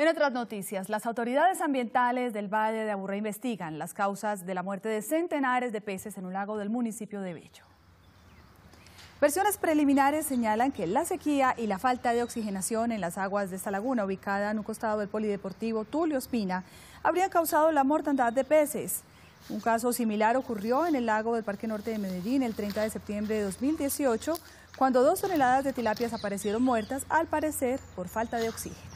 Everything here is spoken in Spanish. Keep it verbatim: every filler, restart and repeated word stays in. En otras noticias, las autoridades ambientales del Valle de Aburrá investigan las causas de la muerte de centenares de peces en un lago del municipio de Bello. Versiones preliminares señalan que la sequía y la falta de oxigenación en las aguas de esta laguna, ubicada en un costado del polideportivo Tulio Ospina, habrían causado la mortandad de peces. Un caso similar ocurrió en el lago del Parque Norte de Medellín el treinta de septiembre de dos mil dieciocho, cuando dos toneladas de tilapias aparecieron muertas, al parecer por falta de oxígeno.